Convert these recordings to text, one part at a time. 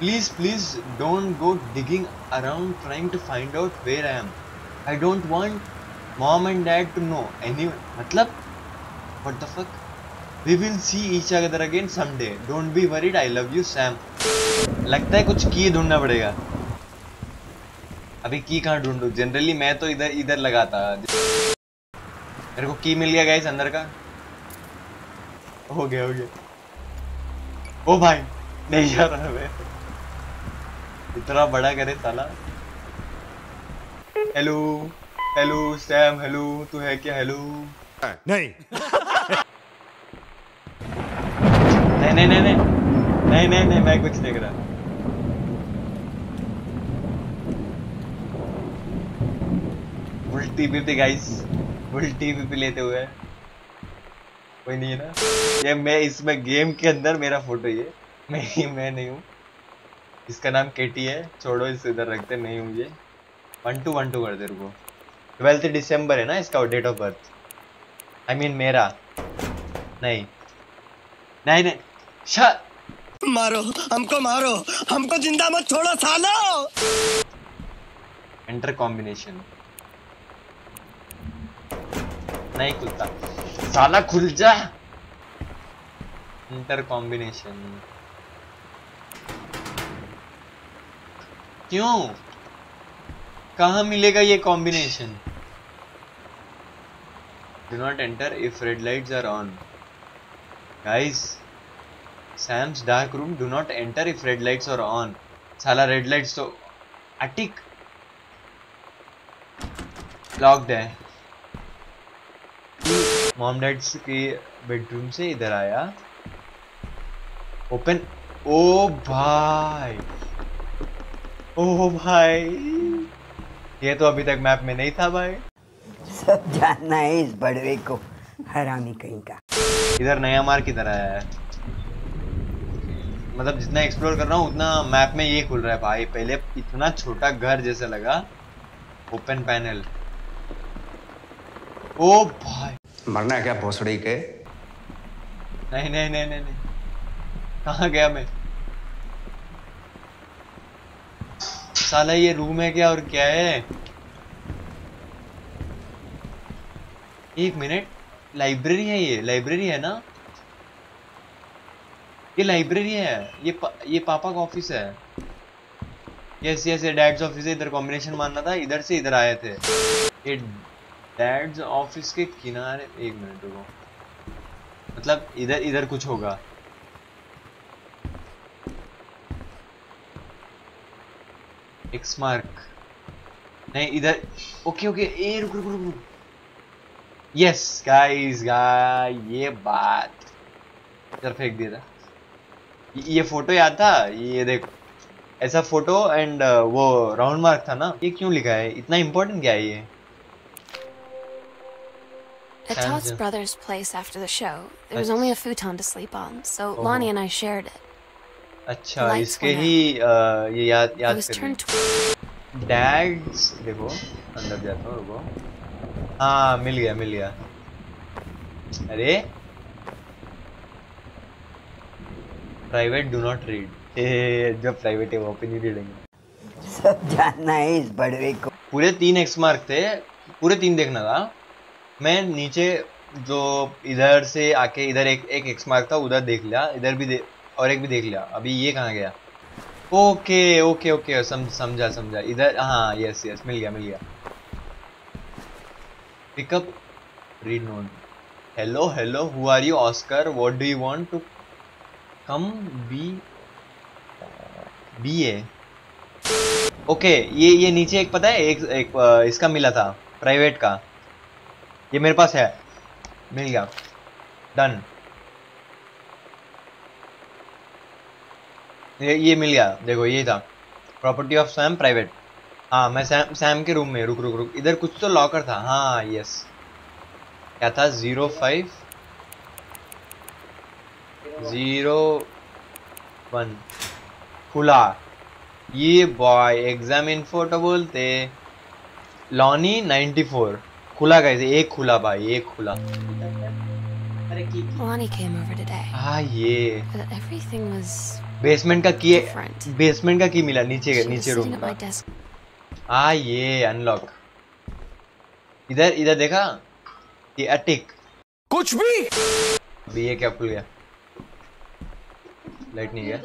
Please please don't go digging around trying to find out where I am. I don't want mom and dad to know anyone. मतलब what the fuck? We will see each other again someday. Don't be worried. I love you, Sam. लगता है कुछ की ढूंढना पड़ेगा। अभी की कहाँ ढूंढूं? जनरली मैं तो इधर इधर लगाता। मेरे को की मिल गया गाइस, अंदर का हो गया हो गया। ओ भाई नहीं जा रहा है, इतना बड़ा करे साला। हेलो हेलो सैम, हेलो तू है क्या? हेलो नहीं नहीं नहीं नहीं नहीं नहीं नहीं, मैं कुछ नहीं कर रहा। उल्टी भी पे गाइस, उल्टी भी पे लेते हुए कोई नहीं है ना। ये मैं इसमें गेम के अंदर मेरा फोटो, ये मैं नहीं हूँ। इसका नाम केटी है, छोड़ो इसे इधर रखते, नहीं हूँ ये। 1212 कर दे रुको। 12 दिसंबर है ना इसका date of birth, I mean मेरा। नहीं नहीं नहीं मारो हमको, मारो हमको, जिंदा मत छोड़ो सालो। एंटर कॉम्बिनेशन, नहीं खुलता साला, खुल जा। एंटर कॉम्बिनेशन क्यों? कहाँ मिलेगा ये combination? Do not enter if red lights are on. Guys Sam's dark room, do not enter if red lights are on. साला रेड लाइट्स तो अटिक लॉक्ड है। मॉम डैड के बेडरूम से इधर आया, ओपन। ओ भाई, ओ भाई ये तो अभी तक मैप में नहीं था भाई। सब जानना है इस बड़वे को, हरामी कहीं का। इधर नया मार्ग किधर आया है? मतलब जितना एक्सप्लोर कर रहा हूँ उतना मैप में ये खुल रहा है भाई। पहले इतना छोटा घर जैसा लगा। ओपन पैनल, ओ भाई मरना है क्या भोसड़ी के? नहीं नहीं नहीं नहीं, नहीं। कहाँ गया मैं साला? ये रूम है क्या और क्या है? एक मिनट, लाइब्रेरी है ये? लाइब्रेरी है ना ये? लाइब्रेरी है ये? ये पापा का ऑफिस है। यस यस ये डैड्स ऑफिस है। इधर कॉम्बिनेशन मारना था, इधर से इधर आए थे। ये डैड्स ऑफिस के किनारे, एक मिनट रुको, मतलब इधर इधर कुछ होगा। एक्स मार्क, नहीं इधर। ओके ओके ए रुक रुक रुक। यस गाइस ये बात इधर फेंक दिया था। ये फोटो याद था, ये देखो ऐसा फोटो एंड वो राउंड मार्क था ना। ये क्यों लिखा है? इतना इंपॉर्टेंट क्या है ये? At Todd's brother's place after the show, there was only a futon to sleep on, so Lonnie and I shared it. अच्छा इसके ही ये याद कर। डैड्स देखो, अंदर जाता हूँ। हाँ मिल गया मिल गया। अरे प्राइवेट डू नॉट रीड। ये जब प्राइवेट है वहाँ पे नहीं रीडेंगे। सब जानना है इस बड़वे को। पूरे 3 एक्स मार्क थे, पूरे 3 देखना था। मैं नीचे जो इधर से आके इधर एक एक्स मार्क था, उधर देख लिया, इधर भी और एक भी देख लिया। अभी ये कहाँ गया? ओके ओके ओके समझा समझा इधर। हाँ यस यस मिल गया मिल गया। Pickup read note. Hello hello who are you Oscar, what do you want to come be a. Okay ये नीचे एक पता है एक इसका मिला था प्राइवेट का, ये मेरे पास है, मिल गया। डन, ये मिल गया। देखो ये था प्रॉपर्टी ऑफ सैम प्राइवेट। हाँ मैं सैम के रूम में रुक इधर कुछ तो लॉकर था। हाँ यस, क्या था 0501 खुला। ये बॉय एग्जाम इन्फो तो बोलते। लॉनी 94 खुला गए थे। एक खुला भाई, एक खुला। अरे ये बेसमेंट का की, बेसमेंट का की मिला नीचे रूम का। हाँ ये अनलॉक। इधर देखा ये अटिक कुछ भी। अभी ये क्या खुल गया? लाइट नहीं गया।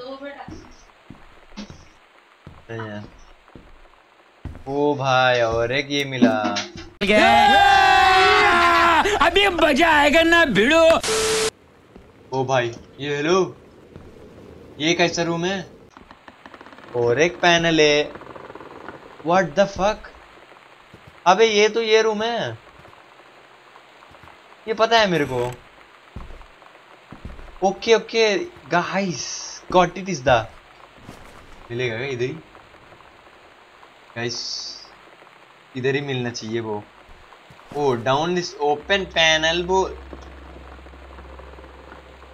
ओ भाई और एक ये मिला। अभी मजा आएगा ना भिड़ो। ओ भाई ये हेलो, ये कैसा रूम है? और एक पैनल है। What the fuck. अबे ये तो ये रूम है, ये पता है मेरे को। Okay okay guys got it. Is the मिलेगा क्या इधर ही? गाइस इधर ही मिलना चाहिए वो। Oh down this open panel. वो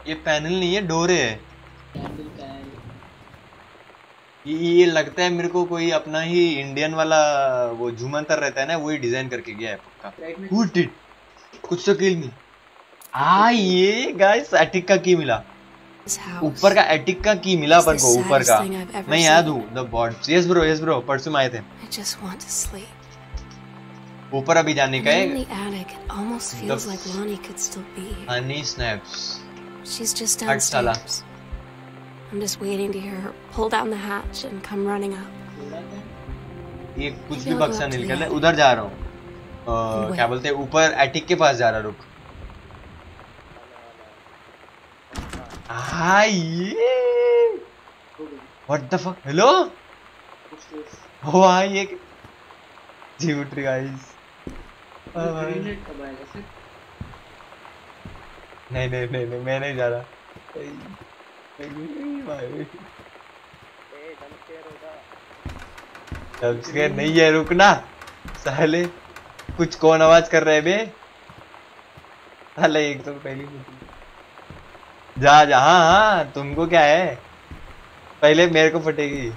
ये पैनल नहीं है, डोर है ये। लगता है मेरे को कोई अपना ही इंडियन वाला वो झूमंतर रहता है ना, वही डिजाइन करके गया है पक्का। हुट इट, कुछ तो किल मिल। हाँ ये गाइस एटिक का की मिला। ऊपर का एटिक का की मिला अपन को, ऊपर का। मैं याद हूँ the bots. Yes bro, yes bro परसों आए थे। ऊपर अभी जाने का है। हनी स्नैप्स हट साला। I'm just waiting to hear her pull down the hatch and come running up. ये कुछ भी बक्सा नहीं निकला। उधर जा रहा हूँ, क्या बोलते हैं, ऊपर एटिक के पास जा रहा। रुक व्हाट द फक। हेलो वाह ये झूठ गाइस। नहीं मैं नहीं जा रहा। जंपस्केयर नहीं है, रुकना साले। कुछ कौन आवाज कर रहे बे साले? एक तो पहली जा। हाँ तुमको क्या है, पहले मेरे को फटेगी।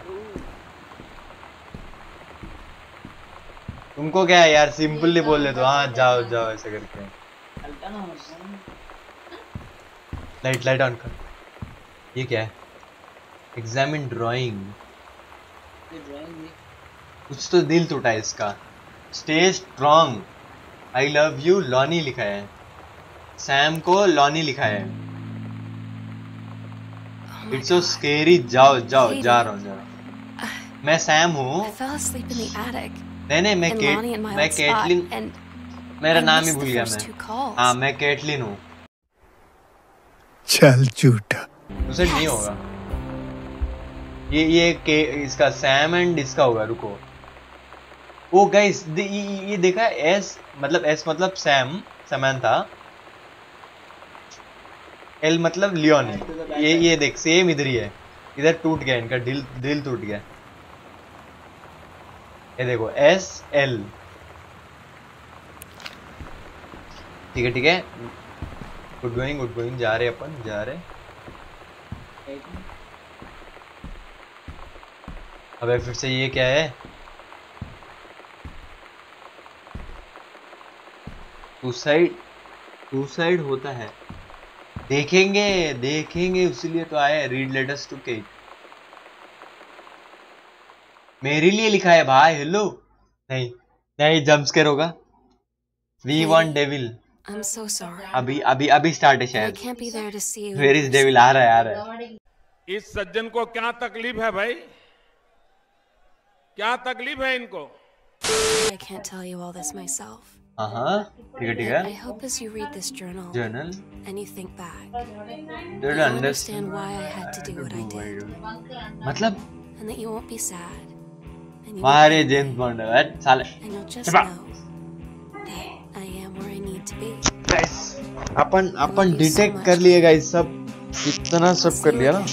तुमको क्या है यार, सिंपली बोल दे तो। हाँ जाओ ऐसे करके। लाइट ऑन कर। ये क्या है? Examine drawing. कुछ तो दिल टूटा है इसका। Stay strong I love you Lonnie लिखा है। सैम को लॉनी लिखा है। It's so scary. जाओ जा रहा। मैं सैम हूँ। नहीं मैं कैटलिन। मेरा नाम ही भूल गया मैं। हाँ मैं कैटलिन हूँ। चल झूठा उसे नहीं होगा ये के इसका सैम एंड इसका होगा। रुको। ओ गाइस ये देखा एस मतलब सैमंथा, एल मतलब लियोन। ये देख सेम इधर ही है। इधर टूट गया इनका दिल टूट गया। ये देखो एस एल। ठीक है गुड गोइंग। जा रहे। अबे फिर से ये क्या है? टू साइड होता है। देखेंगे इसलिए तो आए। रीड लेटर्स टू केक मेरे लिए लिखा है भाई। हेलो नहीं जंप स्केयर होगा। We want devil. I'm so sorry. अभी स्टार्ट है शायद। Where is devil? आ रहा है। इस सज्जन को क्या तकलीफ है भाई, क्या तकलीफ है इनको? I can't tell you all this myself. ठीक है। I hope as you read this journal and you think back, you understand why I had to do what I did. मतलब? And that you won't be sad. मारे James Bond है साले। And you'll just know. Guys, अपन detect कर लिए guys सब। इतना सब कर लिया ना।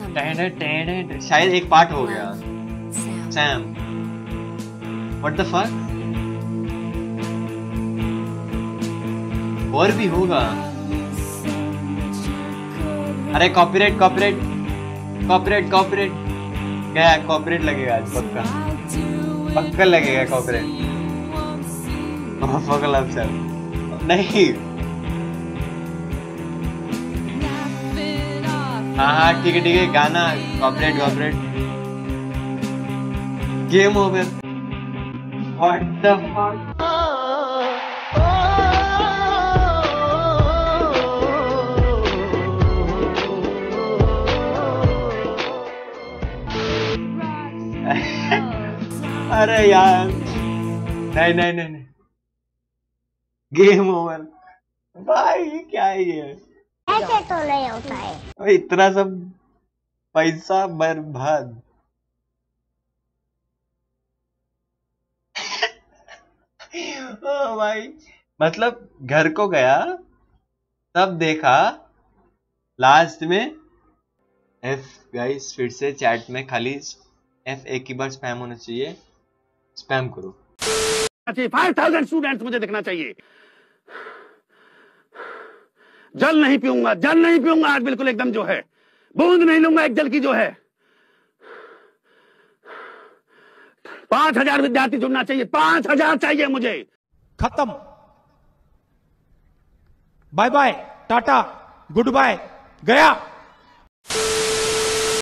टेंडर शायद एक पार्ट हो गया सैम। व्हाट द फक, और भी होगा। अरे कॉपीराइट कॉपीराइट कॉपीराइट कॉपीराइट गया, कॉपीराइट लगेगा आज पक्का, पक्का लगेगा कॉपीराइट। नहीं हाँ हाँ ठीक है ठीक है, गाना कॉपीराइट कॉपीराइट गेम हो गया। व्हाट द फक, अरे यार नहीं नहीं नहीं, गेम ओवर भाई, ये क्या है, ये ऐसे तो नहीं होता है। इतना सब पैसा बर्बाद। ओ भाई, मतलब घर को गया तब देखा लास्ट में एफ गाइस, फिर से चैट में खाली एफ एक ही बार स्पैम होना चाहिए, स्पैम करो। 5000 स्टूडेंट्स मुझे दिखना चाहिए। जल नहीं पीऊंगा, जल नहीं पीऊंगा आज, बिल्कुल एकदम जो है बूंद नहीं लूंगा एक जल की जो है। 5000 विद्यार्थी जुड़ना चाहिए, 5000 चाहिए मुझे। खत्म, bye bye tata goodbye, गया।